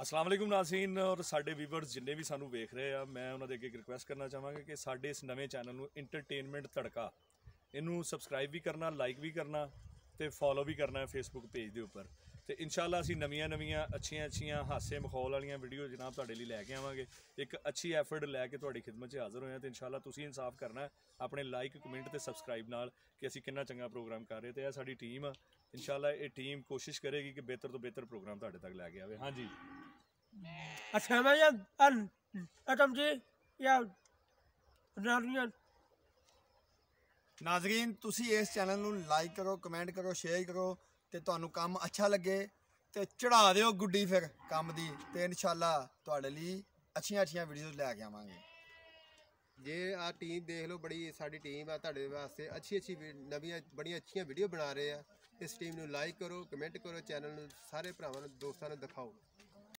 अस्सलाम वालेकुम नाज़रीन और साढ़े वीवर्स जिन्हें भी सानू वेख रहे हैं, मैं उन्होंने अगे एक रिक्वेस्ट करना चाहांगा कि साढ़े इस नवे चैनल में इंटरटेनमेंट तड़का इनू सबसक्राइब भी करना, लाइक भी करना तो फॉलो भी करना है फेसबुक पेज के उपर। तो इंशाल्लाह असी नवी नवी अच्छी अच्छी हासे मखौल वाली वीडियो जनाब तुहाडे लई लैके आवांगे। एक अच्छी एफर्ट लैके तुहाडी खिदमत च हाज़र होए हैं। तो इंशाल्लाह तुसीं इंसाफ करना है अपने लाइक कमेंट तो सबसक्राइब नाल कि असी कितना चंगा प्रोग्राम कर रहे। तो यह साडी टीम आ, इंशाल्लाह ये टीम कोशिश करेगी कि बेहतर तो बेहतर प्रोग्राम तुहाडे तक लैके आवे। हाँ जी, अच्छा मैं अटम जी या नाज़रीन तुसी इस चैनल नूं लाइक करो, कमेंट करो, शेयर करो ते तुहानू काम अच्छा लगे ते चढ़ा दिओ गुड्डी फिर काम दी। ते इंशाल्लाह तुहाडे लई अच्छियां अच्छियां वीडियो लैके आवांगे। जे आ टीम देख लो, बड़ी साडी टीम आ तुहाडे वास्ते अच्छी अच्छी नवीं बड़ी अच्छी वीडियो बना रहे हैं। इस टीम नूं लाइक करो, कमेंट करो, चैनल नूं सारे भरावां नूं दोस्तां नूं दिखाओ।